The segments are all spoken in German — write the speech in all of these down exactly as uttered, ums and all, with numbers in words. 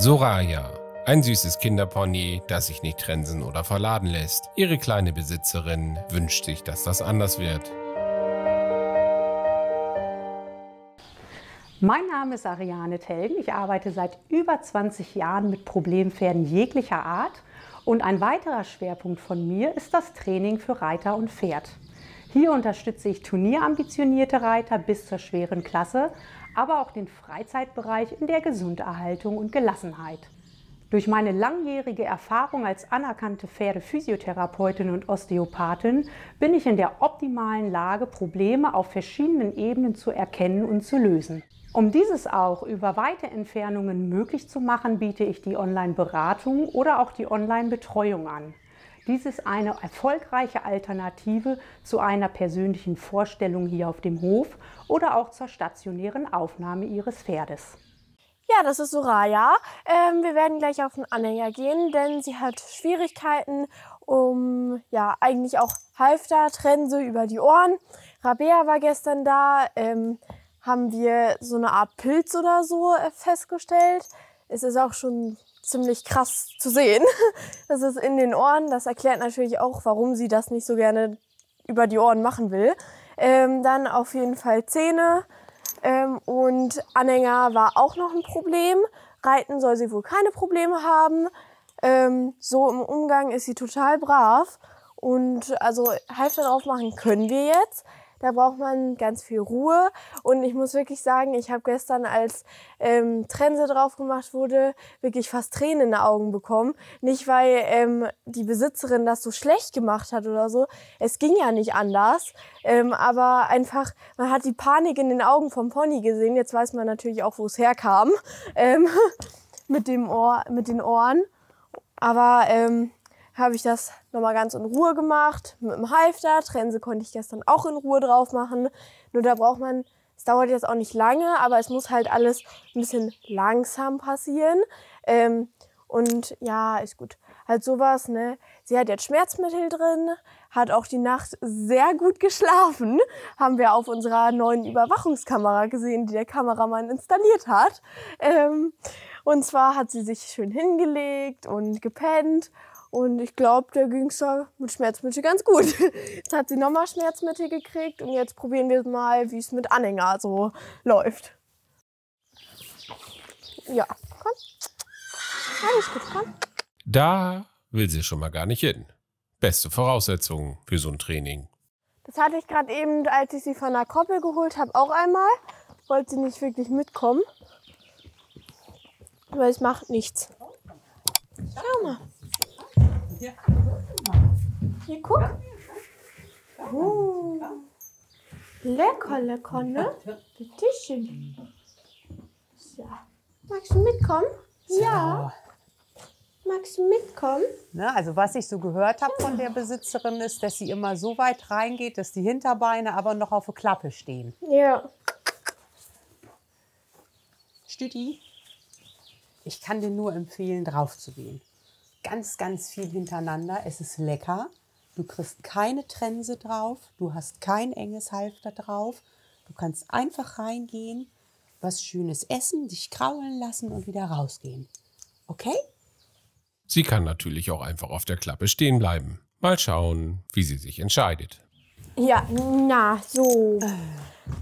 Soraya, ein süßes Kinderpony, das sich nicht trensen oder verladen lässt. Ihre kleine Besitzerin wünscht sich, dass das anders wird. Mein Name ist Ariane Telgen. Ich arbeite seit über zwanzig Jahren mit Problempferden jeglicher Art. Und ein weiterer Schwerpunkt von mir ist das Training für Reiter und Pferd. Hier unterstütze ich turnierambitionierte Reiter bis zur schweren Klasse, aber auch den Freizeitbereich in der Gesunderhaltung und Gelassenheit. Durch meine langjährige Erfahrung als anerkannte Pferdephysiotherapeutin und Osteopathin bin ich in der optimalen Lage, Probleme auf verschiedenen Ebenen zu erkennen und zu lösen. Um dieses auch über weite Entfernungen möglich zu machen, biete ich die Online-Beratung oder auch die Online-Betreuung an. Dies ist eine erfolgreiche Alternative zu einer persönlichen Vorstellung hier auf dem Hof oder auch zur stationären Aufnahme Ihres Pferdes. Ja, das ist Soraya. Ähm, wir werden gleich auf den Anhänger gehen, denn sie hat Schwierigkeiten um, ja, eigentlich auch Halfter, Trense über die Ohren. Rabea war gestern da, ähm, haben wir so eine Art Pilz oder so äh, festgestellt. Es ist auch schon ziemlich krass zu sehen. Das ist in den Ohren. Das erklärt natürlich auch, warum sie das nicht so gerne über die Ohren machen will. Ähm, dann auf jeden Fall Zähne. Ähm, und Anhänger war auch noch ein Problem. Reiten soll sie wohl keine Probleme haben. Ähm, so im Umgang ist sie total brav. Und also Halfter drauf machen können wir jetzt. Da braucht man ganz viel Ruhe. Und ich muss wirklich sagen, ich habe gestern, als ähm, Trense drauf gemacht wurde, wirklich fast Tränen in den Augen bekommen. Nicht, weil ähm, die Besitzerin das so schlecht gemacht hat oder so. Es ging ja nicht anders. Ähm, aber einfach, man hat die Panik in den Augen vom Pony gesehen. Jetzt weiß man natürlich auch, wo es herkam. Ähm, mit dem Ohr, mit den Ohren. Aber ähm, habe ich das nochmal ganz in Ruhe gemacht, mit dem Halfter. Trense konnte ich gestern auch in Ruhe drauf machen. Nur da braucht man, es dauert jetzt auch nicht lange, aber es muss halt alles ein bisschen langsam passieren. Ähm, und ja, ist gut. Halt sowas, ne? Sie hat jetzt Schmerzmittel drin, hat auch die Nacht sehr gut geschlafen. Haben wir auf unserer neuen Überwachungskamera gesehen, die der Kameramann installiert hat. Ähm, und zwar hat sie sich schön hingelegt und gepennt. Und ich glaube, da ging es ja mit Schmerzmittel ganz gut. Jetzt hat sie nochmal Schmerzmittel gekriegt und jetzt probieren wir mal, wie es mit Anhänger so läuft. Ja, komm. Alles gut, komm. Da will sie schon mal gar nicht hin. Beste Voraussetzungen für so ein Training. Das hatte ich gerade eben, als ich sie von der Koppel geholt habe, auch einmal. Wollte sie nicht wirklich mitkommen. Aber es macht nichts. Schau mal. Ja. Hier, guck. Oh. Lecker, lecker, ne? Tischchen. So. Magst du mitkommen? Ja. Magst du mitkommen? Na, also was ich so gehört habe von der Besitzerin ist, dass sie immer so weit reingeht, dass die Hinterbeine aber noch auf der Klappe stehen. Ja. Stüdi, ich kann dir nur empfehlen, drauf zu gehen. Ganz, ganz viel hintereinander. Es ist lecker. Du kriegst keine Trense drauf. Du hast kein enges Halfter drauf. Du kannst einfach reingehen, was Schönes essen, dich kraulen lassen und wieder rausgehen. Okay? Sie kann natürlich auch einfach auf der Klappe stehen bleiben. Mal schauen, wie sie sich entscheidet. Ja, na, so.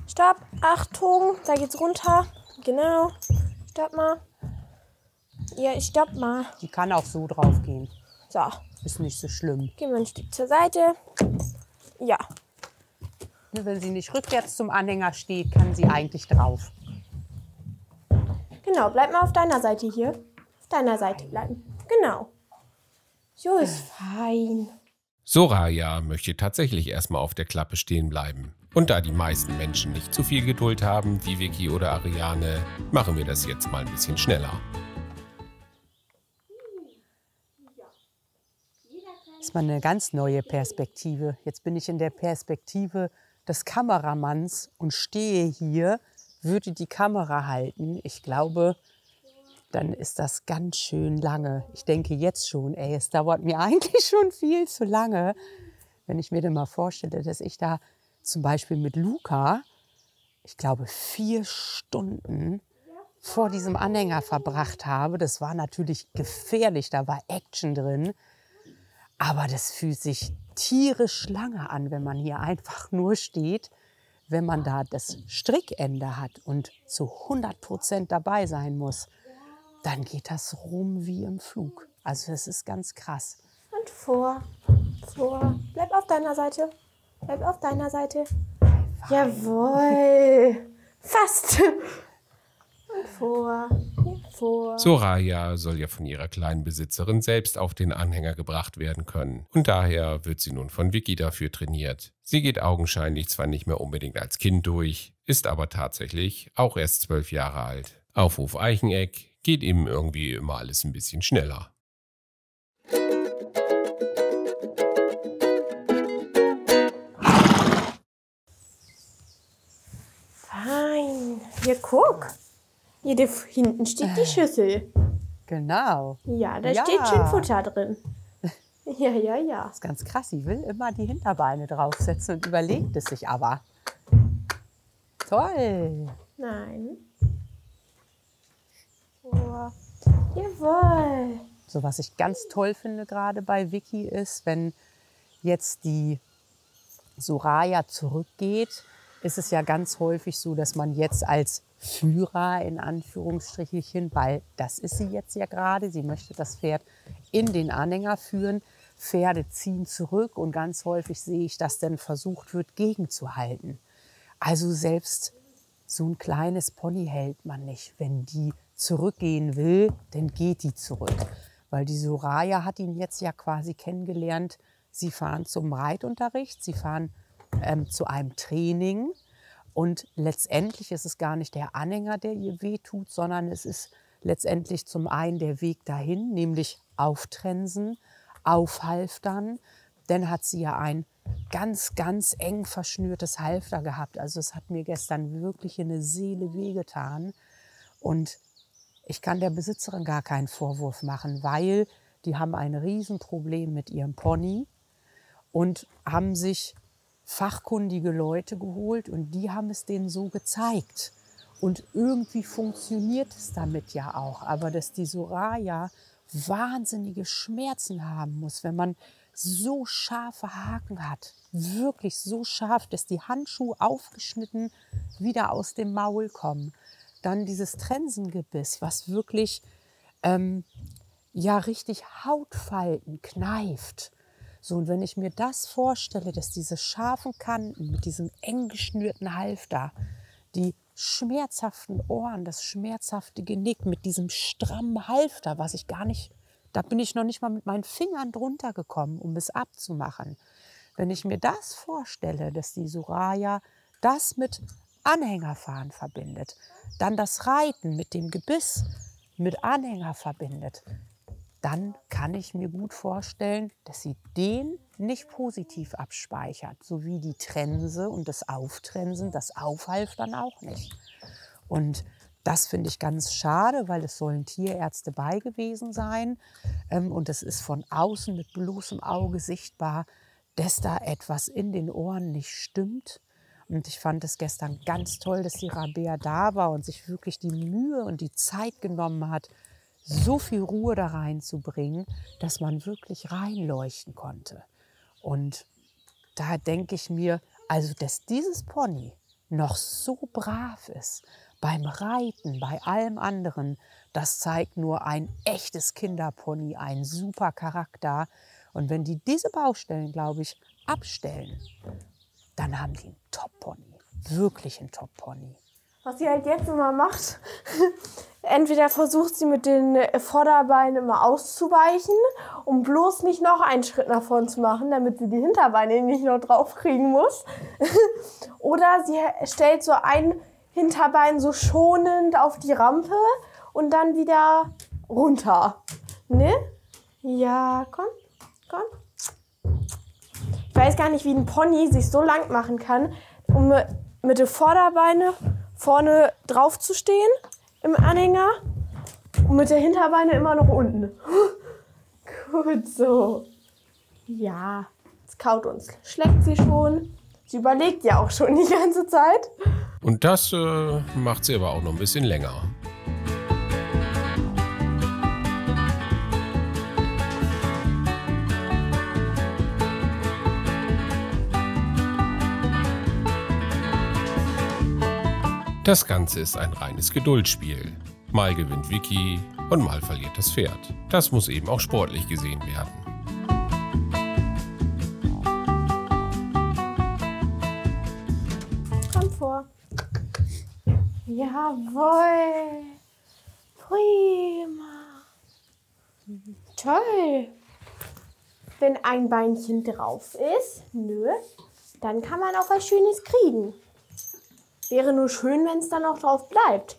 Stopp, Achtung, da geht's runter. Genau. Stopp mal. Ja, ich stopp mal. Die kann auch so drauf gehen. So. Ist nicht so schlimm. Gehen wir ein Stück zur Seite. Ja. Wenn sie nicht rückwärts zum Anhänger steht, kann sie eigentlich drauf. Genau, bleib mal auf deiner Seite hier. Auf deiner Seite bleiben. Genau. So ist fein. Soraya möchte tatsächlich erstmal auf der Klappe stehen bleiben. Und da die meisten Menschen nicht so viel Geduld haben, wie Vicky oder Ariane, machen wir das jetzt mal ein bisschen schneller. Das ist mal eine ganz neue Perspektive. Jetzt bin ich in der Perspektive des Kameramanns und stehe hier, würde die Kamera halten. Ich glaube, dann ist das ganz schön lange. Ich denke jetzt schon, ey, es dauert mir eigentlich schon viel zu lange. Wenn ich mir dann mal vorstelle, dass ich da zum Beispiel mit Luca, ich glaube, vier Stunden vor diesem Anhänger verbracht habe. Das war natürlich gefährlich, da war Action drin. Aber das fühlt sich tierisch lange an, wenn man hier einfach nur steht, wenn man da das Strickende hat und zu hundert Prozent dabei sein muss. Dann geht das rum wie im Flug. Also das ist ganz krass. Und vor, vor. Bleib auf deiner Seite. Bleib auf deiner Seite. Einfach. Jawohl. Fast. Und vor, vor. Soraya soll ja von ihrer kleinen Besitzerin selbst auf den Anhänger gebracht werden können. Und daher wird sie nun von Vicky dafür trainiert. Sie geht augenscheinlich zwar nicht mehr unbedingt als Kind durch, ist aber tatsächlich auch erst zwölf Jahre alt. Auf Hof Eicheneck geht eben irgendwie immer alles ein bisschen schneller. Fein. Hier, guck. Hier hinten steht die Schüssel. Genau. Ja, da ja. steht schön Futter drin. Ja, ja, ja. Das ist ganz krass. Sie will immer die Hinterbeine draufsetzen und überlegt es sich aber. Toll. Nein. Oh. Jawohl. So, was ich ganz toll finde gerade bei Vicky ist, wenn jetzt die Soraya zurückgeht, ist es ja ganz häufig so, dass man jetzt als Führer in Anführungsstrichen, weil das ist sie jetzt ja gerade, sie möchte das Pferd in den Anhänger führen, Pferde ziehen zurück und ganz häufig sehe ich, dass dann versucht wird, gegenzuhalten. Also selbst so ein kleines Pony hält man nicht, wenn die zurückgehen will, dann geht die zurück. Weil die Soraya hat ihn jetzt ja quasi kennengelernt. Sie fahren zum Reitunterricht, sie fahren ähm, zu einem Training. Und letztendlich ist es gar nicht der Anhänger, der ihr wehtut, sondern es ist letztendlich zum einen der Weg dahin, nämlich auftrensen, aufhalftern. Dann hat sie ja ein ganz, ganz eng verschnürtes Halfter gehabt. Also es hat mir gestern wirklich in der Seele wehgetan. Und ich kann der Besitzerin gar keinen Vorwurf machen, weil die haben ein Riesenproblem mit ihrem Pony und haben sich fachkundige Leute geholt und die haben es denen so gezeigt. Und irgendwie funktioniert es damit ja auch. Aber dass die Soraya wahnsinnige Schmerzen haben muss, wenn man so scharfe Haken hat, wirklich so scharf, dass die Handschuhe aufgeschnitten wieder aus dem Maul kommen. Dann dieses Trensengebiss, was wirklich ähm, ja richtig Hautfalten kneift. So, und wenn ich mir das vorstelle, dass diese scharfen Kanten mit diesem eng geschnürten Halfter, die schmerzhaften Ohren, das schmerzhafte Genick mit diesem strammen Halfter, was ich gar nicht, da bin ich noch nicht mal mit meinen Fingern drunter gekommen, um es abzumachen. Wenn ich mir das vorstelle, dass die Soraya das mit Anhängerfahren verbindet, dann das Reiten mit dem Gebiss mit Anhänger verbindet, dann kann ich mir gut vorstellen, dass sie den nicht positiv abspeichert, sowie die Trense und das Auftrensen, das Aufhalftern dann auch nicht. Und das finde ich ganz schade, weil es sollen Tierärzte bei gewesen sein und es ist von außen mit bloßem Auge sichtbar, dass da etwas in den Ohren nicht stimmt. Und ich fand es gestern ganz toll, dass die Rabea da war und sich wirklich die Mühe und die Zeit genommen hat, so viel Ruhe da reinzubringen, dass man wirklich reinleuchten konnte. Und da denke ich mir, also dass dieses Pony noch so brav ist beim Reiten, bei allem anderen, das zeigt nur ein echtes Kinderpony, ein super Charakter. Und wenn die diese Baustellen, glaube ich, abstellen, dann haben die einen Top-Pony, wirklich einen Top-Pony. Was sie halt jetzt immer macht, entweder versucht sie mit den Vorderbeinen immer auszuweichen, um bloß nicht noch einen Schritt nach vorn zu machen, damit sie die Hinterbeine nicht noch draufkriegen muss. Oder sie stellt so ein Hinterbein so schonend auf die Rampe und dann wieder runter. Ne? Ja, komm, komm. Ich weiß gar nicht, wie ein Pony sich so lang machen kann, um mit den Vorderbeinen vorne drauf zu stehen im Anhänger und mit der Hinterbeine immer noch unten. Gut so. Ja, es kaut uns. Schlägt sie schon. Sie überlegt ja auch schon die ganze Zeit. Und das äh, macht sie aber auch noch ein bisschen länger. Das Ganze ist ein reines Geduldsspiel. Mal gewinnt Vicky und mal verliert das Pferd. Das muss eben auch sportlich gesehen werden. Komm vor. Jawohl. Prima. Toll. Wenn ein Beinchen drauf ist, nö, dann kann man auch was Schönes kriegen. Wäre nur schön, wenn es dann auch drauf bleibt.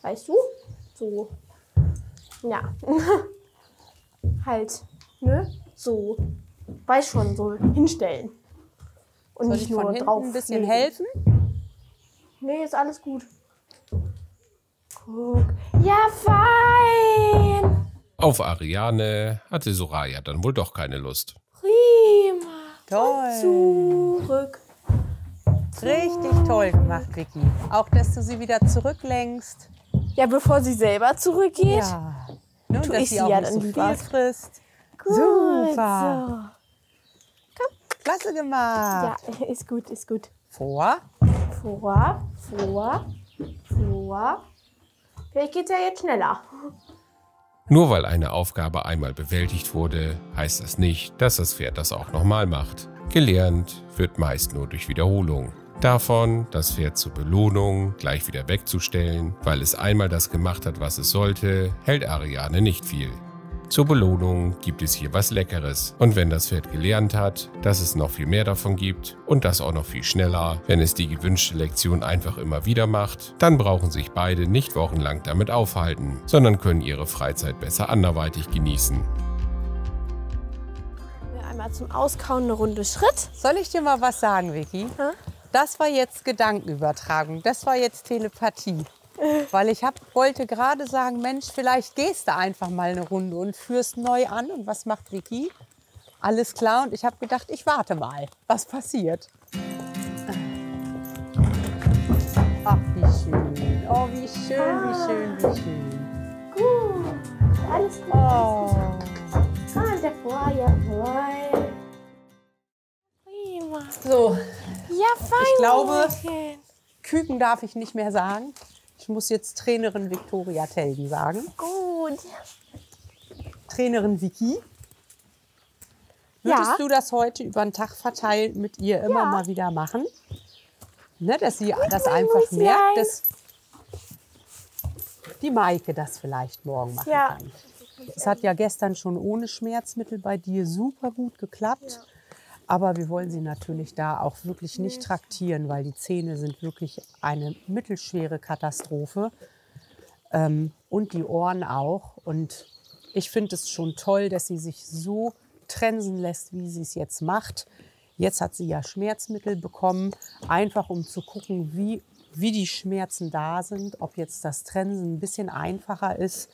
Weißt du? So. Ja. Halt. Ne? So. Weiß schon, so hinstellen. Und soll nicht ich nur von drauf ein bisschen legen. Helfen? Nee, ist alles gut. Guck. Ja, fein! Auf Ariane hatte Soraya dann wohl doch keine Lust. Prima. Toll. Und zurück. Richtig toll gemacht, Vicky. Auch, dass du sie wieder zurücklenkst. Ja, bevor sie selber zurückgeht. Ja. Nur, dass ich sie auch ja nicht so viel frisst. Gut, super. So. Komm. Klasse gemacht. Ja, ist gut, ist gut. Vor. Vor, vor, vor. Vielleicht geht's ja jetzt schneller. Nur weil eine Aufgabe einmal bewältigt wurde, heißt das nicht, dass das Pferd das auch nochmal macht. Gelernt wird meist nur durch Wiederholung. Davon, das Pferd zur Belohnung gleich wieder wegzustellen, weil es einmal das gemacht hat, was es sollte, hält Ariane nicht viel. Zur Belohnung gibt es hier was Leckeres. Und wenn das Pferd gelernt hat, dass es noch viel mehr davon gibt und das auch noch viel schneller, wenn es die gewünschte Lektion einfach immer wieder macht, dann brauchen sich beide nicht wochenlang damit aufhalten, sondern können ihre Freizeit besser anderweitig genießen. Einmal zum Auskauen eine Runde Schritt. Soll ich dir mal was sagen, Vicky? Hm? Das war jetzt Gedankenübertragung, das war jetzt Telepathie. Weil ich hab, wollte gerade sagen, Mensch, vielleicht gehst du einfach mal eine Runde und führst neu an. Und was macht Vicky? Alles klar. Und ich habe gedacht, ich warte mal, was passiert. Ach, wie schön. Oh, wie schön, ah. wie schön, wie schön. Gut, alles gut. Oh. Ah, davor, jawohl. Prima. So. Ja, fein. Ich glaube, Küken darf ich nicht mehr sagen. Ich muss jetzt Trainerin Viktoria Telgen sagen. Gut. Trainerin Vicky. Würdest ja. du das heute über den Tag verteilt mit ihr immer ja. mal wieder machen? Ne, dass sie das einfach merkt, dass die Maike das vielleicht morgen machen ja. kann. Es hat ja gestern schon ohne Schmerzmittel bei dir super gut geklappt. Ja. Aber wir wollen sie natürlich da auch wirklich nicht traktieren, weil die Zähne sind wirklich eine mittelschwere Katastrophe. Ähm, und die Ohren auch. Und ich finde es schon toll, dass sie sich so trensen lässt, wie sie es jetzt macht. Jetzt hat sie ja Schmerzmittel bekommen, einfach um zu gucken, wie, wie die Schmerzen da sind, ob jetzt das Trensen ein bisschen einfacher ist.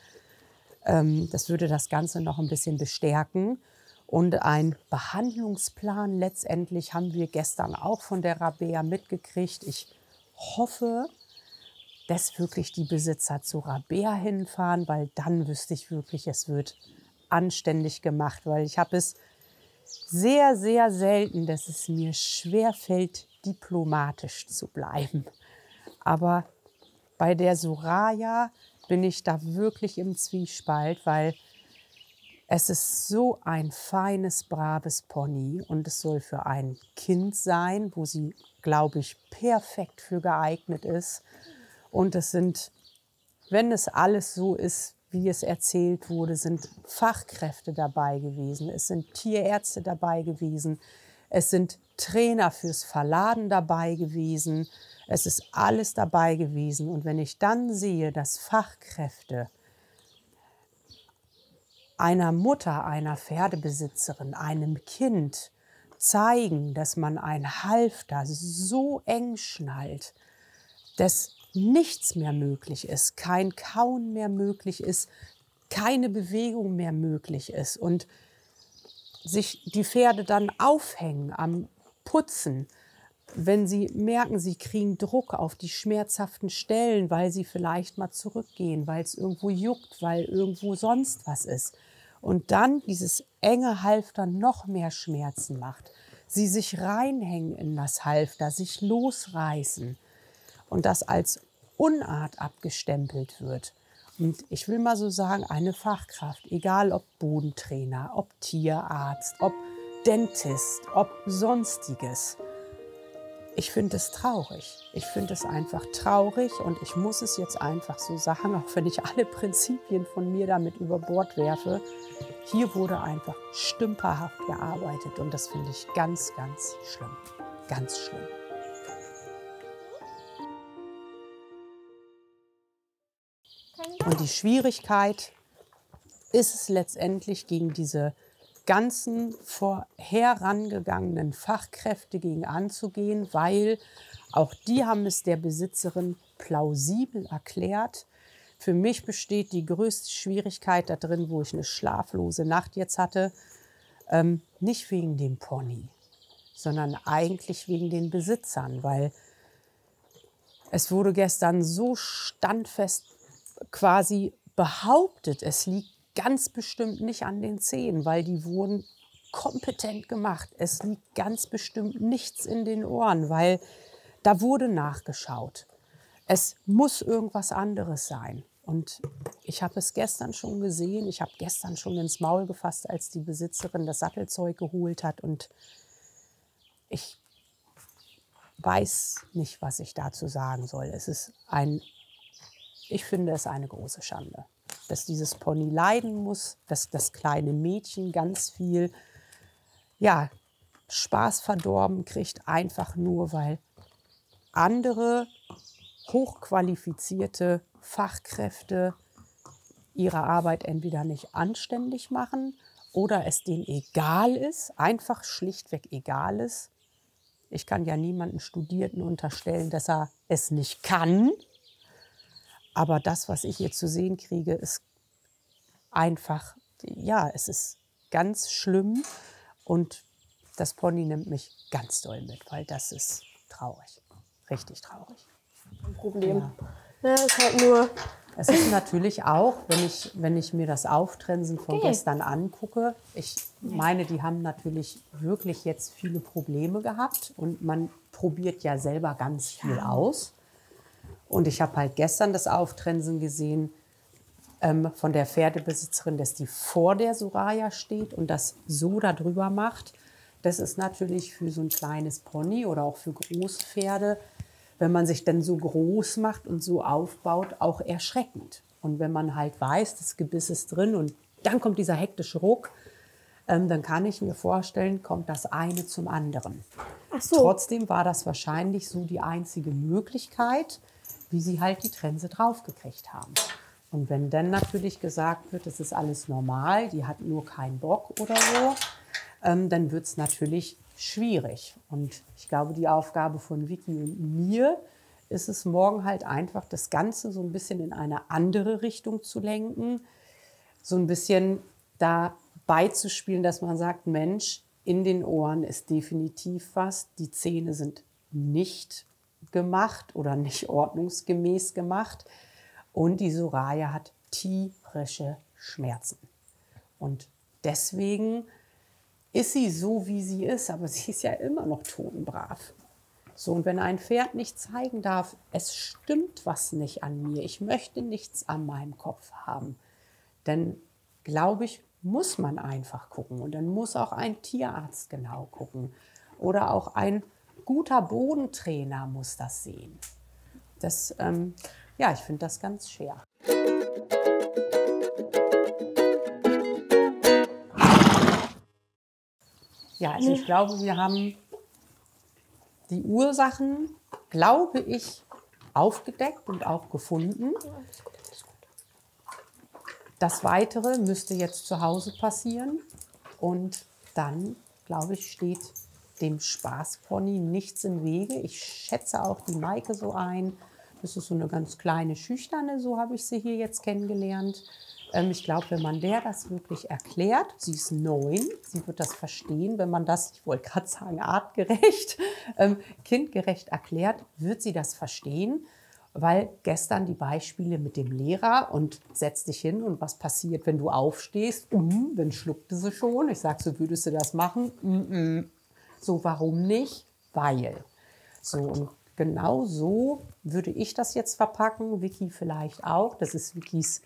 Ähm, das würde das Ganze noch ein bisschen bestärken. Und einen Behandlungsplan letztendlich haben wir gestern auch von der Rabea mitgekriegt. Ich hoffe, dass wirklich die Besitzer zu Rabea hinfahren, weil dann wüsste ich wirklich, es wird anständig gemacht. Weil ich habe es sehr, sehr selten, dass es mir schwerfällt, diplomatisch zu bleiben. Aber bei der Soraya bin ich da wirklich im Zwiespalt, weil... Es ist so ein feines, braves Pony und es soll für ein Kind sein, wo sie, glaube ich, perfekt für geeignet ist. Und es sind, wenn es alles so ist, wie es erzählt wurde, sind Fachkräfte dabei gewesen, es sind Tierärzte dabei gewesen, es sind Trainer fürs Verladen dabei gewesen, es ist alles dabei gewesen. Und wenn ich dann sehe, dass Fachkräfte einer Mutter, einer Pferdebesitzerin, einem Kind zeigen, dass man ein Halfter so eng schnallt, dass nichts mehr möglich ist, kein Kauen mehr möglich ist, keine Bewegung mehr möglich ist und sich die Pferde dann aufhängen am Putzen, wenn sie merken, sie kriegen Druck auf die schmerzhaften Stellen, weil sie vielleicht mal zurückgehen, weil es irgendwo juckt, weil irgendwo sonst was ist. Und dann dieses enge Halfter noch mehr Schmerzen macht. Sie sich reinhängen in das Halfter, sich losreißen. Und das als Unart abgestempelt wird. Und ich will mal so sagen, eine Fachkraft, egal ob Bodentrainer, ob Tierarzt, ob Dentist, ob Sonstiges. Ich finde es traurig. Ich finde es einfach traurig und ich muss es jetzt einfach so sagen, auch wenn ich alle Prinzipien von mir damit über Bord werfe. Hier wurde einfach stümperhaft gearbeitet und das finde ich ganz, ganz schlimm. Ganz schlimm. Und die Schwierigkeit ist es letztendlich, gegen diese ganzen vorherangegangenen Fachkräfte gegen anzugehen, weil auch die haben es der Besitzerin plausibel erklärt. Für mich besteht die größte Schwierigkeit da drin, wo ich eine schlaflose Nacht jetzt hatte, ähm, nicht wegen dem Pony, sondern eigentlich wegen den Besitzern, weil es wurde gestern so standfest quasi behauptet, es liegt ganz bestimmt nicht an den Zähnen, weil die wurden kompetent gemacht. Es liegt ganz bestimmt nichts in den Ohren, weil da wurde nachgeschaut. Es muss irgendwas anderes sein. Und ich habe es gestern schon gesehen. Ich habe gestern schon ins Maul gefasst, als die Besitzerin das Sattelzeug geholt hat. Und ich weiß nicht, was ich dazu sagen soll. Es ist ein, ich finde es eine große Schande, dass dieses Pony leiden muss, dass das kleine Mädchen ganz viel, ja, Spaß verdorben kriegt, einfach nur, weil andere hochqualifizierte Fachkräfte ihre Arbeit entweder nicht anständig machen oder es denen egal ist, einfach schlichtweg egal ist. Ich kann ja niemanden Studierten unterstellen, dass er es nicht kann. Aber das, was ich hier zu sehen kriege, ist einfach, ja, es ist ganz schlimm. Und das Pony nimmt mich ganz doll mit, weil das ist traurig, richtig traurig. Ein Problem. Ja. Ja, ist halt nur. Es ist natürlich auch, wenn ich, wenn ich mir das Auftrensen von okay. gestern angucke, ich meine, die haben natürlich wirklich jetzt viele Probleme gehabt und man probiert ja selber ganz viel ja. aus. Und ich habe halt gestern das Auftrensen gesehen ähm, von der Pferdebesitzerin, dass die vor der Soraya steht und das so darüber macht. Das ist natürlich für so ein kleines Pony oder auch für Großpferde, wenn man sich dann so groß macht und so aufbaut, auch erschreckend. Und wenn man halt weiß, das Gebiss ist drin und dann kommt dieser hektische Ruck, ähm, dann kann ich mir vorstellen, kommt das eine zum anderen. Ach so. Trotzdem war das wahrscheinlich so die einzige Möglichkeit, wie sie halt die Trense draufgekriegt haben. Und wenn dann natürlich gesagt wird, das ist alles normal, die hat nur keinen Bock oder so, ähm, dann wird es natürlich schwierig. Und ich glaube, die Aufgabe von Vicky und mir ist es morgen halt einfach, das Ganze so ein bisschen in eine andere Richtung zu lenken, so ein bisschen da beizuspielen, dass man sagt, Mensch, in den Ohren ist definitiv was, die Zähne sind nicht gemacht oder nicht ordnungsgemäß gemacht und die Soraya hat tierische Schmerzen. Und deswegen ist sie so, wie sie ist, aber sie ist ja immer noch totenbrav. So, und wenn ein Pferd nicht zeigen darf, es stimmt was nicht an mir, ich möchte nichts an meinem Kopf haben, dann glaube ich, muss man einfach gucken und dann muss auch ein Tierarzt genau gucken oder auch ein guter Bodentrainer muss das sehen. Das, ähm, ja, ich finde das ganz schwer. Ja, also ich glaube, wir haben die Ursachen, glaube ich, aufgedeckt und auch gefunden. Das Weitere müsste jetzt zu Hause passieren und dann, glaube ich, steht dem Spaßpony nichts im Wege. Ich schätze auch die Maike so ein. Das ist so eine ganz kleine Schüchterne, so habe ich sie hier jetzt kennengelernt. Ähm, ich glaube, wenn man der das wirklich erklärt, sie ist neun, sie wird das verstehen, wenn man das, ich wollte gerade sagen, artgerecht, ähm, kindgerecht erklärt, wird sie das verstehen, weil gestern die Beispiele mit dem Lehrer und setz dich hin und was passiert, wenn du aufstehst, mm, dann schluckte sie schon. Ich sage, so würdest du das machen, mm, mm. So, warum nicht? Weil. So, und Genau so würde ich das jetzt verpacken, Vicky vielleicht auch. Das ist Vickys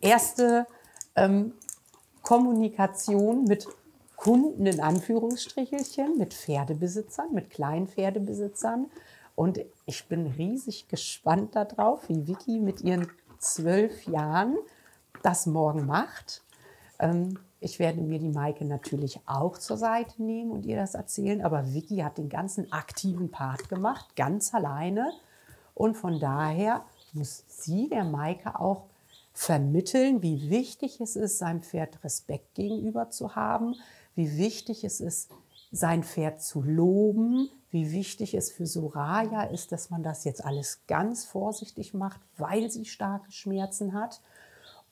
erste ähm, Kommunikation mit Kunden in Anführungsstrichelchen, mit Pferdebesitzern, mit kleinen Pferdebesitzern. Und ich bin riesig gespannt darauf, wie Vicky mit ihren zwölf Jahren das morgen macht. Ähm, Ich werde mir die Maike natürlich auch zur Seite nehmen und ihr das erzählen. Aber Vicky hat den ganzen aktiven Part gemacht, ganz alleine. Und von daher muss sie der Maike auch vermitteln, wie wichtig es ist, seinem Pferd Respekt gegenüber zu haben, wie wichtig es ist, sein Pferd zu loben, wie wichtig es für Soraya ist, dass man das jetzt alles ganz vorsichtig macht, weil sie starke Schmerzen hat.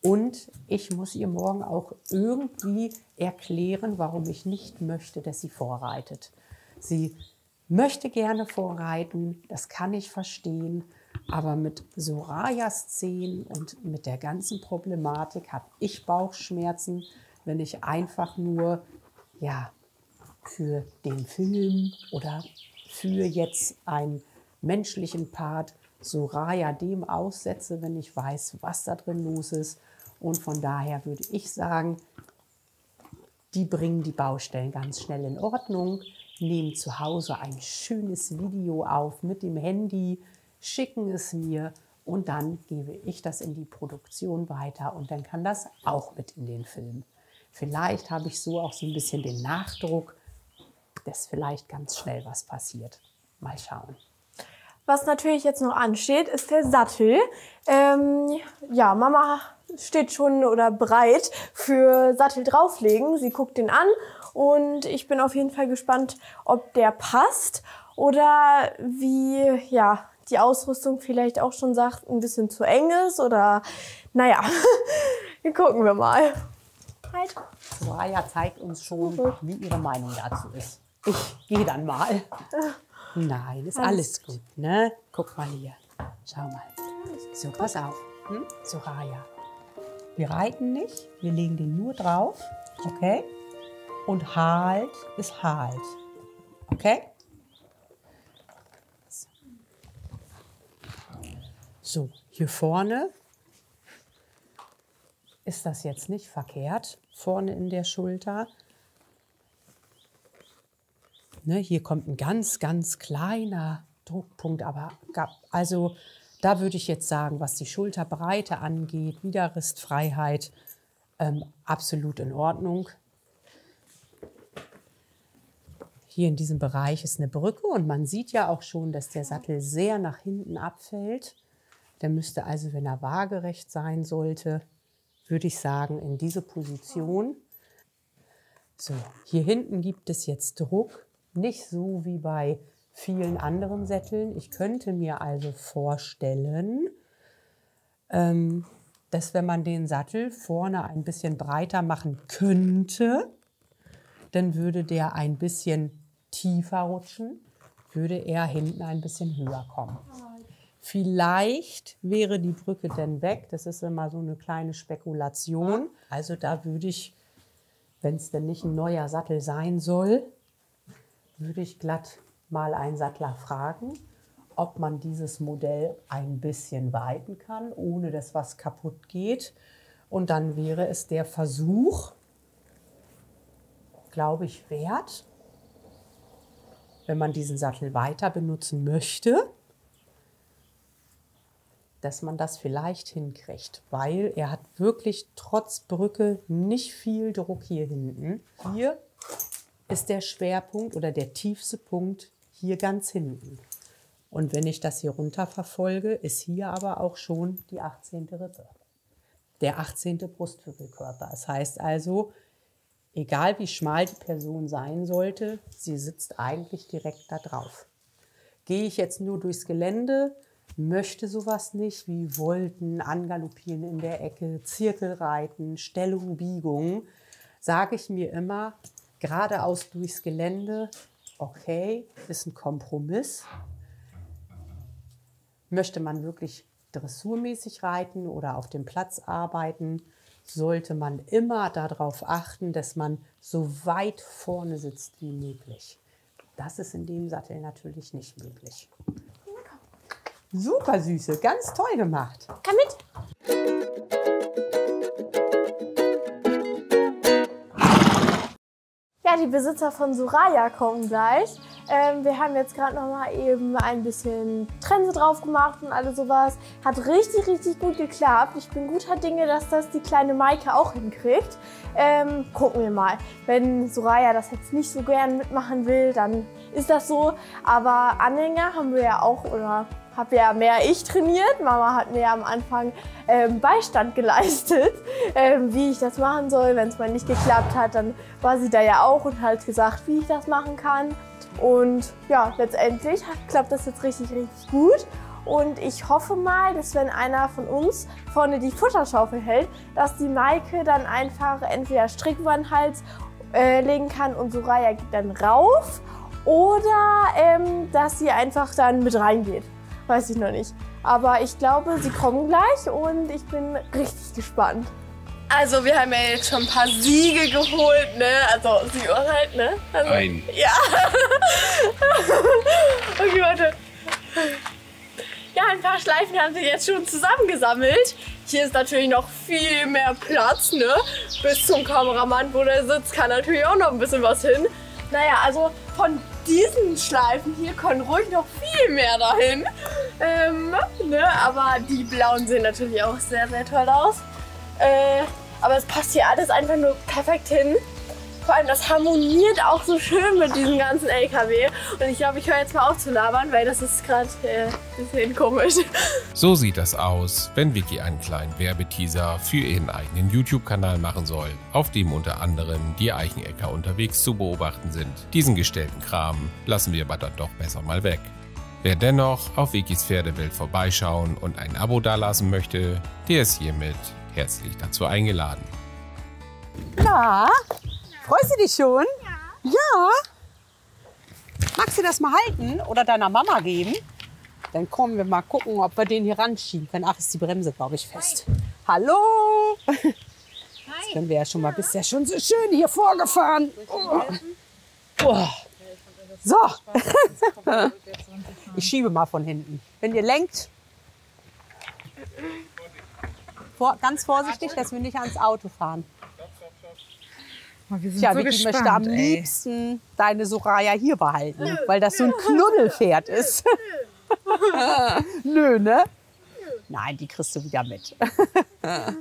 Und ich muss ihr morgen auch irgendwie erklären, warum ich nicht möchte, dass sie vorreitet. Sie möchte gerne vorreiten, das kann ich verstehen, aber mit Sorayas Zehen und mit der ganzen Problematik habe ich Bauchschmerzen, wenn ich einfach nur ja, für den Film oder für jetzt einen menschlichen Part Soraya dem aussetze, wenn ich weiß, was da drin los ist. Und von daher würde ich sagen, die bringen die Baustellen ganz schnell in Ordnung, nehmen zu Hause ein schönes Video auf mit dem Handy, schicken es mir und dann gebe ich das in die Produktion weiter und dann kann das auch mit in den Film. Vielleicht habe ich so auch so ein bisschen den Nachdruck, dass vielleicht ganz schnell was passiert. Mal schauen. Was natürlich jetzt noch ansteht, ist der Sattel. Ähm, ja, Mama steht schon oder bereit für Sattel drauflegen. Sie guckt den an und ich bin auf jeden Fall gespannt, ob der passt oder wie ja, die Ausrüstung vielleicht auch schon sagt, ein bisschen zu eng ist oder naja, gucken wir mal. Halt. Soraya zeigt uns schon, wie ihre Meinung dazu ist. Ich gehe dann mal. Nein, ist alles gut, ne? Guck mal hier. Schau mal. So, pass auf. Hm? Soraya. Wir reiten nicht, wir legen den nur drauf. Okay? Und halt ist halt. Okay? So, hier vorne ist das jetzt nicht verkehrt. Vorne in der Schulter. Ne, hier kommt ein ganz, ganz kleiner Druckpunkt, aber also da würde ich jetzt sagen, was die Schulterbreite angeht, Widerrissfreiheit, ähm, absolut in Ordnung. Hier in diesem Bereich ist eine Brücke und man sieht ja auch schon, dass der Sattel sehr nach hinten abfällt. Der müsste also, wenn er waagerecht sein sollte, würde ich sagen, in diese Position. So, hier hinten gibt es jetzt Druck. Nicht so wie bei vielen anderen Sätteln. Ich könnte mir also vorstellen, dass wenn man den Sattel vorne ein bisschen breiter machen könnte, dann würde der ein bisschen tiefer rutschen, würde er hinten ein bisschen höher kommen. Vielleicht wäre die Brücke denn weg. Das ist immer so eine kleine Spekulation. Also da würde ich, wenn es denn nicht ein neuer Sattel sein soll, würde ich glatt mal einen Sattler fragen, ob man dieses Modell ein bisschen weiten kann, ohne dass was kaputt geht. Und dann wäre es der Versuch, glaube ich, wert, wenn man diesen Sattel weiter benutzen möchte, dass man das vielleicht hinkriegt, weil er hat wirklich trotz Brücke nicht viel Druck hier hinten. Hier ist der Schwerpunkt oder der tiefste Punkt hier ganz hinten. Und wenn ich das hier runter verfolge, ist hier aber auch schon die achtzehnte Rippe, der achtzehnte Brustwirbelkörper. Das heißt also, egal wie schmal die Person sein sollte, sie sitzt eigentlich direkt da drauf. Gehe ich jetzt nur durchs Gelände, möchte sowas nicht wie Volten, Angaloppieren in der Ecke, Zirkelreiten, Stellung, Biegung, sage ich mir immer, geradeaus durchs Gelände, okay, ist ein Kompromiss. Möchte man wirklich dressurmäßig reiten oder auf dem Platz arbeiten, sollte man immer darauf achten, dass man so weit vorne sitzt wie möglich. Das ist in dem Sattel natürlich nicht möglich. Super Süße, ganz toll gemacht. Komm mit. Ja, die Besitzer von Soraya kommen gleich. Ähm, wir haben jetzt gerade noch mal eben ein bisschen Trense drauf gemacht und alles sowas. Hat richtig, richtig gut geklappt. Ich bin guter Dinge, dass das die kleine Maike auch hinkriegt. Ähm, gucken wir mal. Wenn Soraya das jetzt nicht so gern mitmachen will, dann ist das so. Aber Anhänger haben wir ja auch, oder habe ja mehr ich trainiert. Mama hat mir am Anfang ähm, Beistand geleistet, ähm, wie ich das machen soll. Wenn es mal nicht geklappt hat, dann war sie da ja auch und hat gesagt, wie ich das machen kann. Und ja, letztendlich hat, klappt das jetzt richtig, richtig gut. Und ich hoffe mal, dass wenn einer von uns vorne die Futterschaufel hält, dass die Maike dann einfach entweder Strick über den Hals äh, legen kann und Soraya geht dann rauf oder ähm, dass sie einfach dann mit reingeht. Weiß ich noch nicht. Aber ich glaube, sie kommen gleich und ich bin richtig gespannt. Also wir haben ja jetzt schon ein paar Siege geholt, ne? Also Siege halt, ne? Also, ein. Ja. Okay, warte. Ja, ein paar Schleifen haben wir jetzt schon zusammengesammelt. Hier ist natürlich noch viel mehr Platz, ne? Bis zum Kameramann, wo der sitzt, kann natürlich auch noch ein bisschen was hin. Naja, also von diesen Schleifen hier können ruhig noch viel mehr dahin. Ähm, ne? Aber die blauen sehen natürlich auch sehr, sehr toll aus. Äh, aber es passt hier alles einfach nur perfekt hin. Vor allem, das harmoniert auch so schön mit diesem ganzen L K W. Und ich glaube, ich höre jetzt mal auf zu labern, weil das ist gerade äh, ein bisschen komisch. So sieht das aus, wenn Vicky einen kleinen Werbeteaser für ihren eigenen YouTube-Kanal machen soll, auf dem unter anderem die Eichenecker unterwegs zu beobachten sind. Diesen gestellten Kram lassen wir aber dann doch besser mal weg. Wer dennoch auf Vickys Pferdewelt vorbeischauen und ein Abo dalassen möchte, der ist hiermit herzlich dazu eingeladen. Na, freust du dich schon? Ja. Ja. Magst du das mal halten oder deiner Mama geben? Dann kommen wir mal gucken, ob wir den hier ranschieben können. Ach, ist die Bremse, glaube ich, fest. Hi. Hallo. Hi. Das können wir ja schon mal. Bist ja schon so schön hier vorgefahren. Oh. Oh. So. Ich schiebe mal von hinten. Wenn ihr lenkt. Ganz vorsichtig, dass wir nicht ans Auto fahren. Oh, wir sind ja, so Vicky gespannt, möchte am ey. liebsten deine Soraya hier behalten, nö, weil das nö, so ein Knuddelpferd nö, ist. Nö, nö ne? Nö. Nein, die kriegst du wieder mit. Na,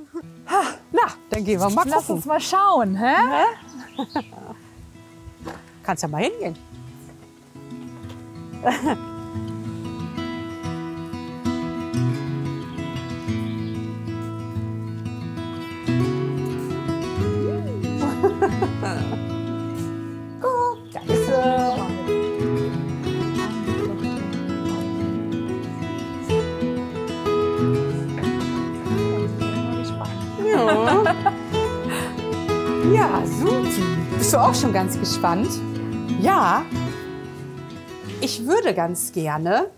dann gehen wir mal gucken. Lass uns mal schauen, hä? Ne? Kannst ja mal hingehen. Da ist er. Ja. Ja, super. Bist du auch schon ganz gespannt? Ja. Ich würde ganz gerne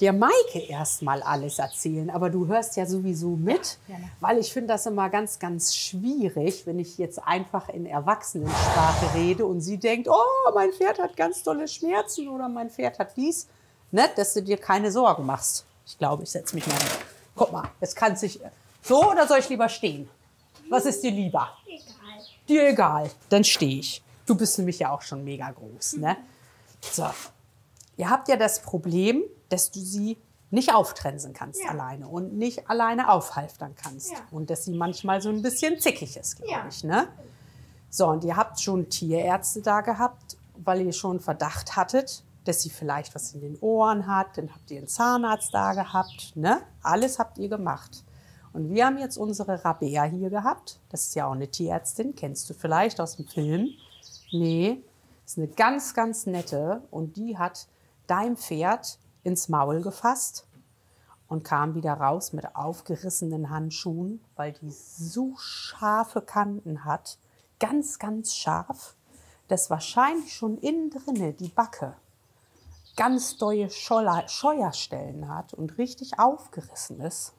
der Maike erstmal alles erzählen, aber du hörst ja sowieso mit, ja, ja, ja. weil ich finde das immer ganz, ganz schwierig, wenn ich jetzt einfach in Erwachsenensprache rede und sie denkt, oh, mein Pferd hat ganz tolle Schmerzen oder mein Pferd hat dies, ne, dass du dir keine Sorgen machst. Ich glaube, ich setze mich mal hin. Guck mal, jetzt kannst du so oder soll ich lieber stehen? Was ist dir lieber? Egal. Dir egal, dann stehe ich. Du bist nämlich ja auch schon mega groß, ne? So, ihr habt ja das Problem, dass du sie nicht auftrensen kannst ja. alleine und nicht alleine aufhalftern kannst. Ja. Und dass sie manchmal so ein bisschen zickig ist, glaube ja. ich. Ne? So, und ihr habt schon Tierärzte da gehabt, weil ihr schon Verdacht hattet, dass sie vielleicht was in den Ohren hat. Dann habt ihr einen Zahnarzt da gehabt. Ne? Alles habt ihr gemacht. Und wir haben jetzt unsere Rabea hier gehabt. Das ist ja auch eine Tierärztin, kennst du vielleicht aus dem Film. Nee, ist eine ganz, ganz nette. Und die hat dein Pferd ins Maul gefasst und kam wieder raus mit aufgerissenen Handschuhen, weil die so scharfe Kanten hat, ganz, ganz scharf, dass wahrscheinlich schon innen drinne die Backe ganz dolle Scheuerstellen hat und richtig aufgerissen ist.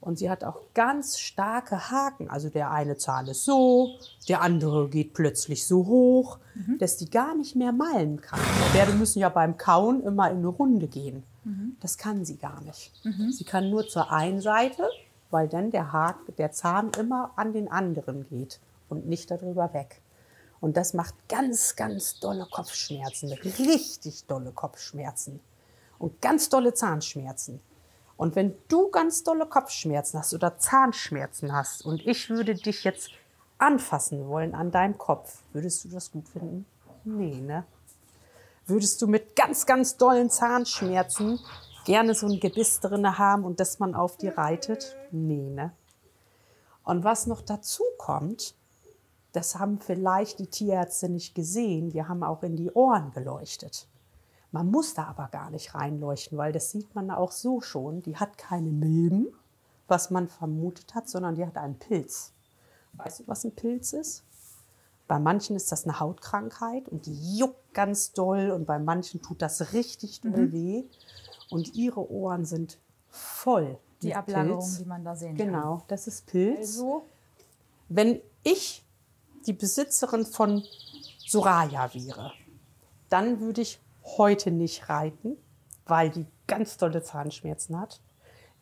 Und sie hat auch ganz starke Haken. Also der eine Zahn ist so, der andere geht plötzlich so hoch, mhm. dass die gar nicht mehr malen kann. Pferde müssen ja beim Kauen immer in eine Runde gehen. Mhm. Das kann sie gar nicht. Mhm. Sie kann nur zur einen Seite, weil dann der Haken, der Zahn immer an den anderen geht und nicht darüber weg. Und das macht ganz, ganz dolle Kopfschmerzen, richtig dolle Kopfschmerzen und ganz dolle Zahnschmerzen. Und wenn du ganz dolle Kopfschmerzen hast oder Zahnschmerzen hast und ich würde dich jetzt anfassen wollen an deinem Kopf, würdest du das gut finden? Nee, ne? Würdest du mit ganz, ganz dollen Zahnschmerzen gerne so ein Gebiss drin haben und dass man auf die reitet? Nee, ne? Und was noch dazu kommt, das haben vielleicht die Tierärzte nicht gesehen, die haben auch in die Ohren geleuchtet. Man muss da aber gar nicht reinleuchten, weil das sieht man auch so schon. Die hat keine Milben, was man vermutet hat, sondern die hat einen Pilz. Weißt du, was ein Pilz ist? Bei manchen ist das eine Hautkrankheit und die juckt ganz doll und bei manchen tut das richtig doll mhm. weh. Und ihre Ohren sind voll. Die Ablagerung, Pilz. Die man da sehen genau, kann. Genau, das ist Pilz. Also. Wenn ich die Besitzerin von Soraya wäre, dann würde ich heute nicht reiten, weil die ganz dolle Zahnschmerzen hat.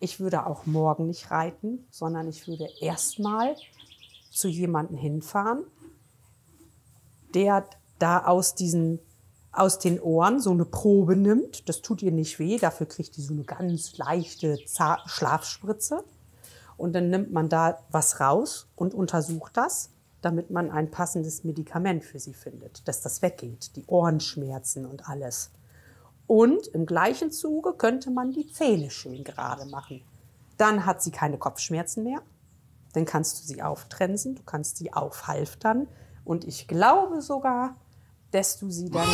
Ich würde auch morgen nicht reiten, sondern ich würde erstmal zu jemandem hinfahren, der da aus, diesen, aus den Ohren so eine Probe nimmt. Das tut ihr nicht weh, dafür kriegt die so eine ganz leichte Zahn- Schlafspritze. Und dann nimmt man da was raus und untersucht das, damit man ein passendes Medikament für sie findet, dass das weggeht, die Ohrenschmerzen und alles. Und im gleichen Zuge könnte man die Zähne schön gerade machen. Dann hat sie keine Kopfschmerzen mehr, dann kannst du sie auftrensen, du kannst sie aufhalftern und ich glaube sogar, dass du sie dann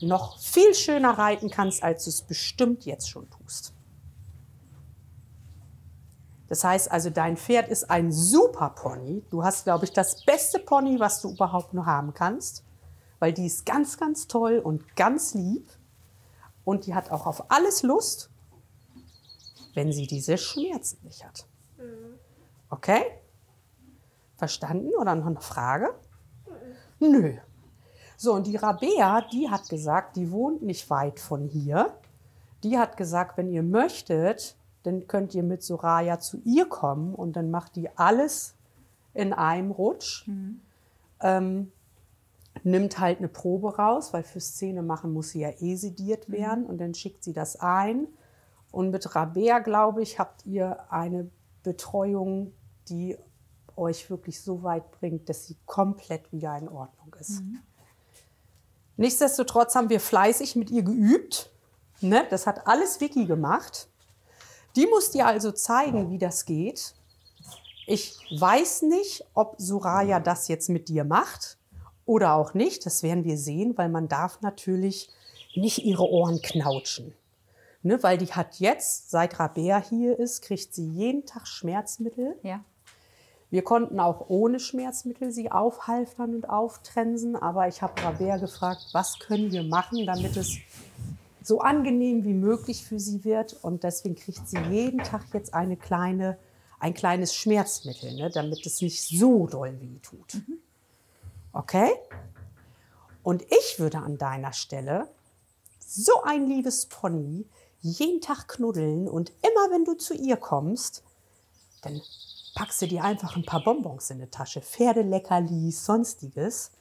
noch viel schöner reiten kannst, als du es bestimmt jetzt schon tust. Das heißt also, dein Pferd ist ein super Pony. Du hast, glaube ich, das beste Pony, was du überhaupt nur haben kannst, weil die ist ganz, ganz toll und ganz lieb und die hat auch auf alles Lust, wenn sie diese Schmerzen nicht hat. Okay? Verstanden? Oder noch eine Frage? Nö. So, und die Rabea, die hat gesagt, die wohnt nicht weit von hier. Die hat gesagt, wenn ihr möchtet, dann könnt ihr mit Soraya zu ihr kommen und dann macht die alles in einem Rutsch. Mhm. Ähm, nimmt halt eine Probe raus, weil fürs Zähnemachen muss sie ja eh sediert werden mhm. und dann schickt sie das ein. Und mit Rabea, glaube ich, habt ihr eine Betreuung, die euch wirklich so weit bringt, dass sie komplett wieder in Ordnung ist. Mhm. Nichtsdestotrotz haben wir fleißig mit ihr geübt. Ne? Das hat alles Vicky gemacht. Die muss dir also zeigen, wie das geht. Ich weiß nicht, ob Soraya das jetzt mit dir macht oder auch nicht. Das werden wir sehen, weil man darf natürlich nicht ihre Ohren knautschen. Ne, weil die hat jetzt, seit Rabea hier ist, kriegt sie jeden Tag Schmerzmittel. Ja. Wir konnten auch ohne Schmerzmittel sie aufhalftern und auftrensen. Aber ich habe Rabea gefragt, was können wir machen, damit es so angenehm wie möglich für sie wird. Und deswegen kriegt sie jeden Tag jetzt eine kleine, ein kleines Schmerzmittel, ne, damit es nicht so doll weh tut. Mhm. Okay? Und ich würde an deiner Stelle so ein liebes Pony jeden Tag knuddeln. Und immer, wenn du zu ihr kommst, dann packst du dir einfach ein paar Bonbons in die Tasche, Pferdeleckerlis, Sonstiges.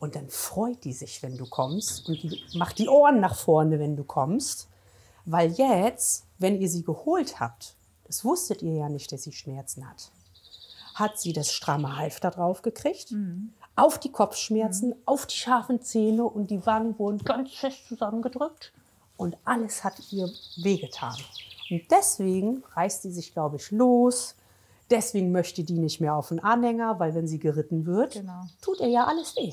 Und dann freut die sich, wenn du kommst und die macht die Ohren nach vorne, wenn du kommst. Weil jetzt, wenn ihr sie geholt habt, das wusstet ihr ja nicht, dass sie Schmerzen hat, hat sie das stramme Halfter drauf gekriegt, mhm. auf die Kopfschmerzen, mhm. auf die scharfen Zähne und die Wangen wurden ganz fest zusammengedrückt und alles hat ihr wehgetan. Und deswegen reißt sie sich, glaube ich, los. Deswegen möchte die nicht mehr auf einen Anhänger, weil wenn sie geritten wird, genau. tut ihr ja alles weh.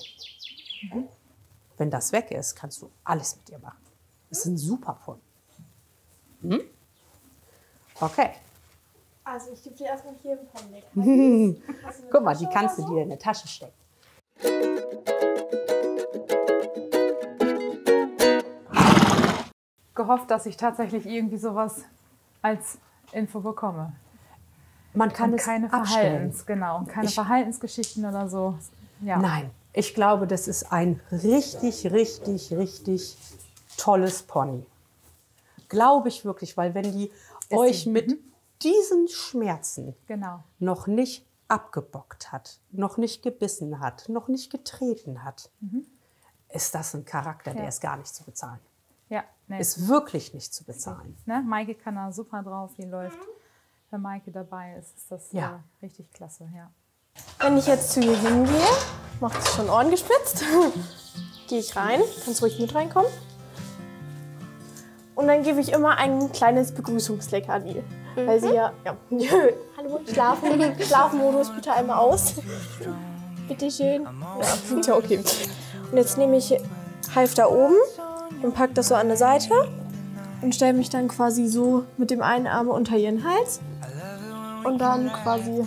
Mhm. Wenn das weg ist, kannst du alles mit ihr machen. Das ist ein super Pony. Mhm. Okay. Also ich gebe dir erstmal hier ein Pony. Mhm. Guck mal, Tasche die kannst so? du dir in der Tasche stecken. Gehofft, dass ich tatsächlich irgendwie sowas als Info bekomme. Man kann und es keine Verhaltens, genau, und keine ich, Verhaltensgeschichten oder so. Ja. Nein, ich glaube, das ist ein richtig, richtig, richtig tolles Pony. Glaube ich wirklich, weil wenn die Deswegen. euch mit diesen Schmerzen genau. noch nicht abgebockt hat, noch nicht gebissen hat, noch nicht getreten hat, mhm. ist das ein Charakter, ja. der ist gar nicht zu bezahlen. Ja, nee. Ist wirklich nicht zu bezahlen. Ne? Maike kann da super drauf, die läuft. Wenn Maike dabei ist, ist das ja. äh, richtig klasse. Ja. Wenn ich jetzt zu ihr hingehe, macht es schon Ohren gespitzt, gehe ich rein, kannst ruhig mit reinkommen. Und dann gebe ich immer ein kleines Begrüßungsleck an ihr. Mhm. Weil sie ja, ja. hallo, schlafen, Schlafmodus bitte einmal aus. Bitte schön. Ja, ja, okay. Und jetzt nehme ich halb da oben und packe das so an der Seite und stelle mich dann quasi so mit dem einen Arm unter ihren Hals und dann quasi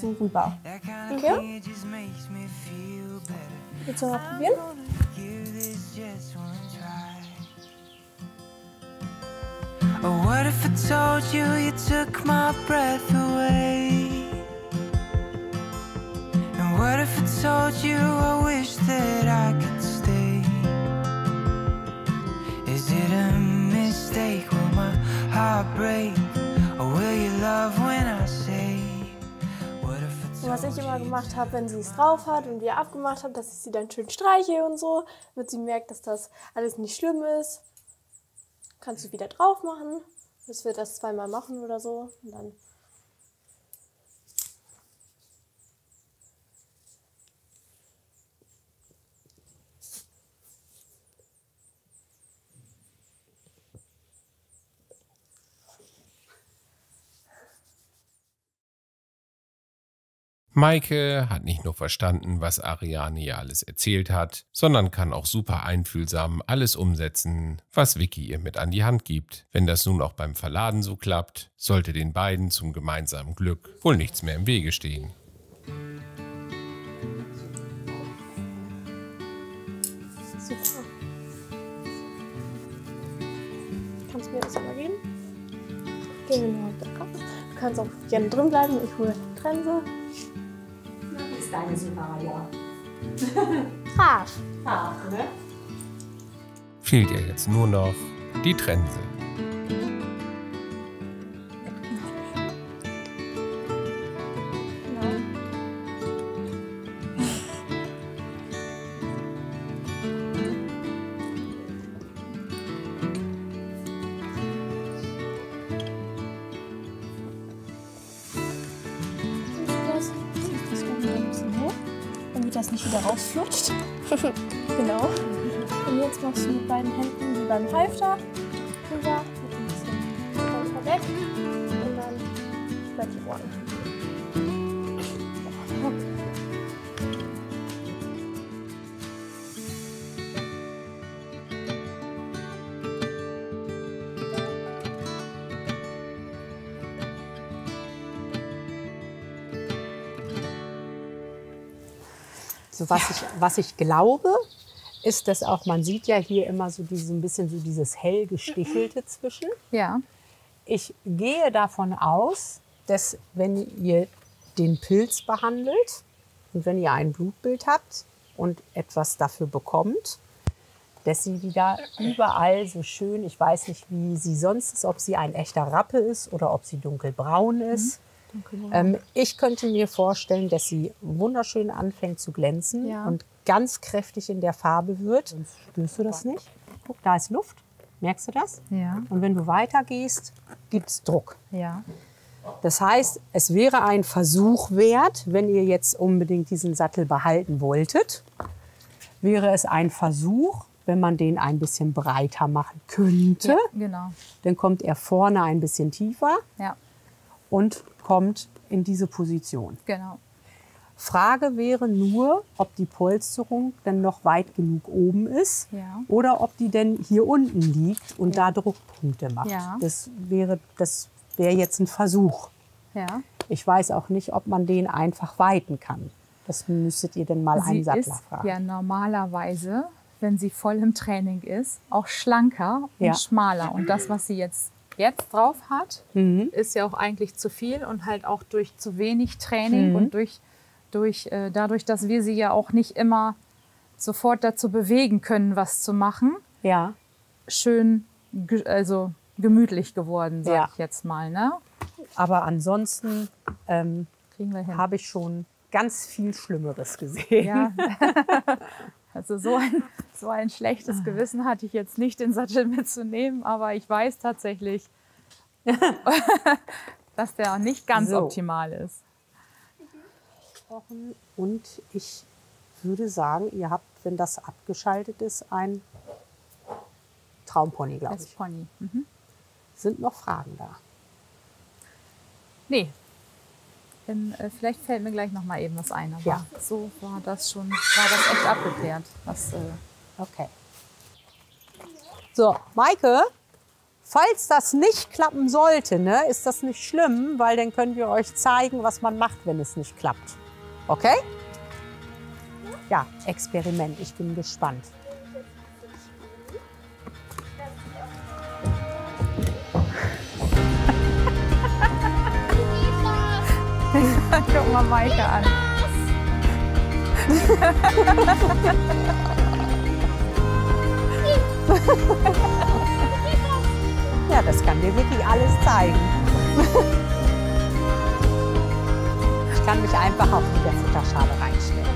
so rüber. Okay? Willst du mal probieren? What if I told you you took my breath away? And what if I told you I wish that I could stay? Is it a mistake? Will my heart break? Or will you love when I say? What if I told you? Was ich immer gemacht habe, wenn sie es drauf hat und wir abgemacht haben, dass ich sie dann schön streiche und so, damit sie merkt, dass das alles nicht schlimm ist. Kannst du wieder drauf machen, bis wir das zweimal machen oder so. Und dann Maike hat nicht nur verstanden, was Ariane ihr alles erzählt hat, sondern kann auch super einfühlsam alles umsetzen, was Vicky ihr mit an die Hand gibt. Wenn das nun auch beim Verladen so klappt, sollte den beiden zum gemeinsamen Glück wohl nichts mehr im Wege stehen. Super. Kannst du mir das mal geben? Genau. Du kannst auch gerne drin bleiben, ich hole Trense. Deine Soraya. Brav. Brav, ne? Fehlt ihr jetzt nur noch die Trense. Rausflutscht. Genau. Und jetzt machst du mit beiden Händen wie beim Halfter rüber, mit ein bisschen weiter weg und dann über die Ohren. Was ich, was ich glaube, ist, dass auch, man sieht ja hier immer so, diese, ein bisschen so dieses hell gestichelte zwischen. Ja. Ich gehe davon aus, dass wenn ihr den Pilz behandelt und wenn ihr ein Blutbild habt und etwas dafür bekommt, dass sie wieder überall so schön, ich weiß nicht, wie sie sonst ist, ob sie ein echter Rappe ist oder ob sie dunkelbraun ist. Mhm. Ähm, ich könnte mir vorstellen, dass sie wunderschön anfängt zu glänzen ja. und ganz kräftig in der Farbe wird. Spürst du das nicht? Guck, da ist Luft. Merkst du das? Ja. Und wenn du weitergehst, gibt es Druck. Ja. Das heißt, es wäre ein Versuch wert, wenn ihr jetzt unbedingt diesen Sattel behalten wolltet, wäre es ein Versuch, wenn man den ein bisschen breiter machen könnte. Ja, genau. Dann kommt er vorne ein bisschen tiefer. Ja. Und kommt in diese Position. Genau. Frage wäre nur, ob die Polsterung dann noch weit genug oben ist ja. oder ob die denn hier unten liegt und ja. da Druckpunkte macht. Ja. Das wäre, das wäre jetzt ein Versuch. Ja. Ich weiß auch nicht, ob man den einfach weiten kann. Das müsstet ihr dann mal sie einen Sattler ist fragen. Ja, normalerweise, wenn sie voll im Training ist, auch schlanker und ja. schmaler. Und das, was sie jetzt jetzt drauf hat, mhm. ist ja auch eigentlich zu viel und halt auch durch zu wenig Training mhm. und durch, durch, äh, dadurch, dass wir sie ja auch nicht immer sofort dazu bewegen können, was zu machen, ja. schön ge also gemütlich geworden, sage ja. ich jetzt mal. Ne? Aber ansonsten ähm, habe ich schon ganz viel Schlimmeres gesehen. Ja. Also so ein, so ein schlechtes Gewissen hatte ich jetzt nicht, den Sattel mitzunehmen, aber ich weiß tatsächlich, dass der auch nicht ganz so optimal ist. Und ich würde sagen, ihr habt, wenn das abgeschaltet ist, ein Traumpony, glaube ich. Das Pony. Mhm. Sind noch Fragen da? Nee. In, äh, vielleicht fällt mir gleich noch mal eben was ein. Aber ja. So war das schon, war das echt abgeklärt. Was, äh okay. So, Maike, falls das nicht klappen sollte, ne, ist das nicht schlimm, weil dann können wir euch zeigen, was man macht, wenn es nicht klappt. Okay? Ja, Experiment. Ich bin gespannt. Guck mal Maike an. Ja, das kann dir wirklich alles zeigen. Ich kann mich einfach auf die Futterschale reinstellen.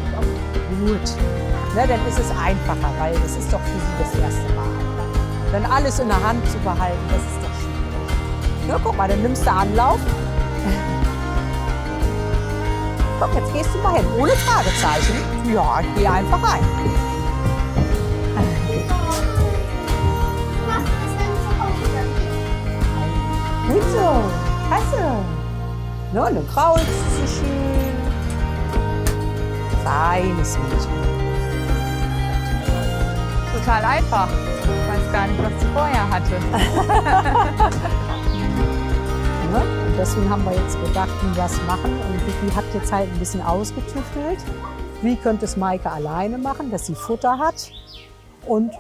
Gut. Ne, dann ist es einfacher, weil das ist doch für sie das erste Mal. Dann alles in der Hand zu behalten, das ist doch schwierig. Ja, guck mal, dann nimmst du Anlauf. Komm, jetzt gehst du mal hin, ohne Fragezeichen. Ja, geh einfach rein. Gut so, klasse. Na, dann kraulst du schön. Feines Mädchen. Total einfach. Ich weiß gar nicht, was sie vorher hatte. Und deswegen haben wir jetzt gedacht, wie wir das machen. Und Vicky hat jetzt halt ein bisschen ausgetüftelt. Wie könnte es Maike alleine machen, dass sie Futter hat und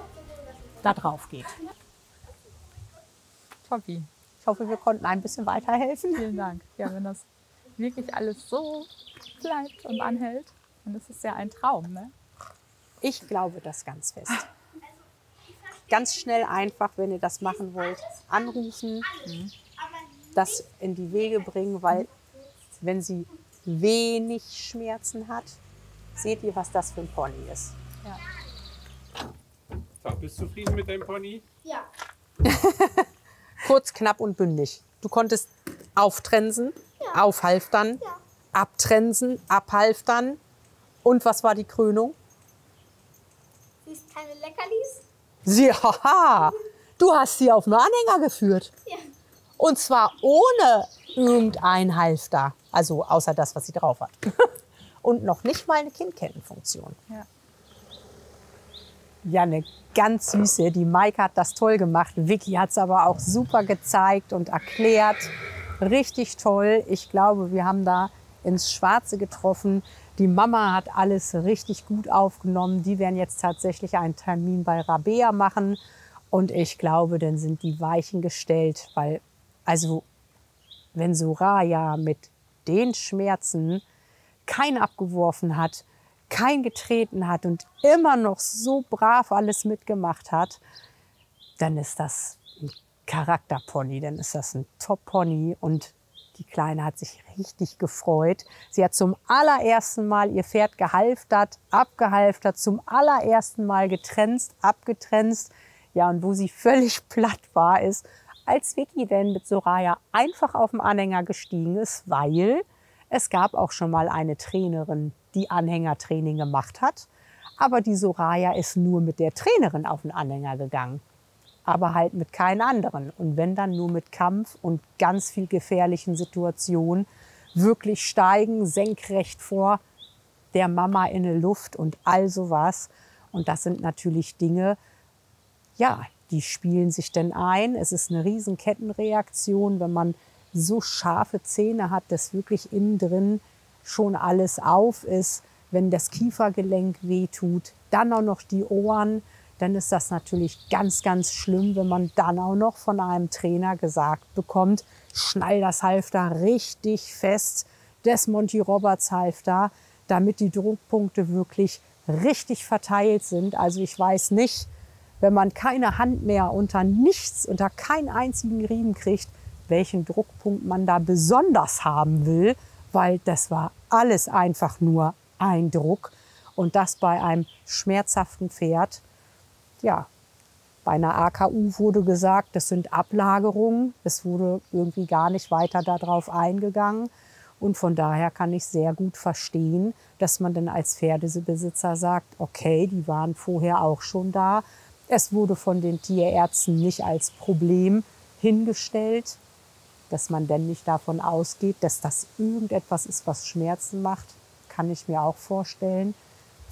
da drauf geht. Toppi. Ich hoffe, wir konnten ein bisschen weiterhelfen. Vielen Dank. Ja, wenn das wirklich alles so bleibt und anhält, dann ist es ja ein Traum, ne? Ich glaube das ganz fest. Ganz schnell einfach, wenn ihr das machen wollt, anrufen. Mhm. Das in die Wege bringen, weil wenn sie wenig Schmerzen hat, seht ihr, was das für ein Pony ist. Ja. So, bist du zufrieden mit deinem Pony? Ja. Kurz, knapp und bündig. Du konntest auftrensen, ja. aufhalftern, ja. abtrensen, abhalftern. Und was war die Krönung? Sie ist keine Leckerlis. Sie, haha. Du hast sie auf einen Anhänger geführt. Ja. Und zwar ohne irgendein Halfter, also außer das, was sie drauf hat. Und noch nicht mal eine Kinnkettenfunktion. Ja. Ja, eine ganz süße. Die Maike hat das toll gemacht. Vicky hat es aber auch super gezeigt und erklärt. Richtig toll. Ich glaube, wir haben da ins Schwarze getroffen. Die Mama hat alles richtig gut aufgenommen. Die werden jetzt tatsächlich einen Termin bei Rabea machen. Und ich glaube, dann sind die Weichen gestellt, weil... Also, wenn Soraya mit den Schmerzen keinen abgeworfen hat, keinen getreten hat und immer noch so brav alles mitgemacht hat, dann ist das ein Charakterpony, dann ist das ein Top-Pony. Und die Kleine hat sich richtig gefreut. Sie hat zum allerersten Mal ihr Pferd gehalftert, abgehalftert, zum allerersten Mal getrenzt, abgetrenzt. Ja, und wo sie völlig platt war, ist... als Vicky denn mit Soraya einfach auf den Anhänger gestiegen ist, weil es gab auch schon mal eine Trainerin, die Anhängertraining gemacht hat. Aber die Soraya ist nur mit der Trainerin auf den Anhänger gegangen, aber halt mit keinen anderen. Und wenn dann nur mit Kampf und ganz viel gefährlichen Situationen, wirklich steigen, senkrecht vor der Mama in die Luft und all sowas. Und das sind natürlich Dinge, ja, die spielen sich denn ein. Es ist eine riesen Kettenreaktion, wenn man so scharfe Zähne hat, dass wirklich innen drin schon alles auf ist. Wenn das Kiefergelenk wehtut, dann auch noch die Ohren, dann ist das natürlich ganz, ganz schlimm, wenn man dann auch noch von einem Trainer gesagt bekommt, schnall das Halfter richtig fest, das Monty Roberts Halfter, damit die Druckpunkte wirklich richtig verteilt sind. Also ich weiß nicht, wenn man keine Hand mehr unter nichts, unter keinen einzigen Riemen kriegt, welchen Druckpunkt man da besonders haben will, weil das war alles einfach nur ein Druck. Und das bei einem schmerzhaften Pferd. Ja, bei einer A K U wurde gesagt, das sind Ablagerungen. Es wurde irgendwie gar nicht weiter darauf eingegangen. Und von daher kann ich sehr gut verstehen, dass man dann als Pferdebesitzer sagt, okay, die waren vorher auch schon da. Es wurde von den Tierärzten nicht als Problem hingestellt, dass man denn nicht davon ausgeht, dass das irgendetwas ist, was Schmerzen macht. Kann ich mir auch vorstellen.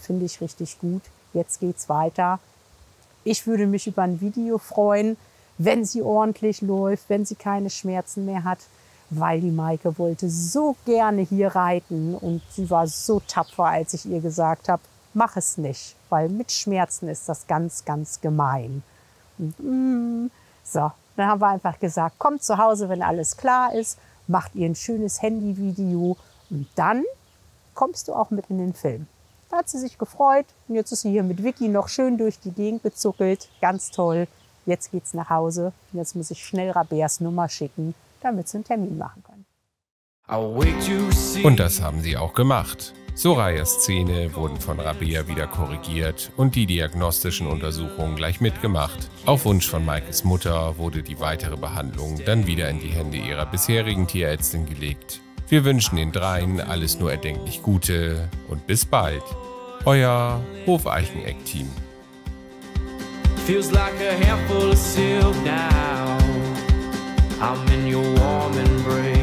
Finde ich richtig gut. Jetzt geht's weiter. Ich würde mich über ein Video freuen, wenn sie ordentlich läuft, wenn sie keine Schmerzen mehr hat, weil die Maike wollte so gerne hier reiten und sie war so tapfer, als ich ihr gesagt habe, mach es nicht, weil mit Schmerzen ist das ganz, ganz gemein. Und, mm, so, dann haben wir einfach gesagt, kommt zu Hause, wenn alles klar ist, macht ihr ein schönes Handyvideo und dann kommst du auch mit in den Film. Da hat sie sich gefreut und jetzt ist sie hier mit Vicky noch schön durch die Gegend gezuckelt, ganz toll. Jetzt geht's nach Hause und jetzt muss ich schnell Rabeas Nummer schicken, damit sie einen Termin machen können. Und das haben sie auch gemacht. Sorayas Zähne wurden von Rabea wieder korrigiert und die diagnostischen Untersuchungen gleich mitgemacht. Auf Wunsch von Maikes Mutter wurde die weitere Behandlung dann wieder in die Hände ihrer bisherigen Tierärztin gelegt. Wir wünschen den dreien alles nur erdenklich Gute und bis bald. Euer Hof Eicheneck-Team. Feels like a handful of silk now. I'm in your warm embrace.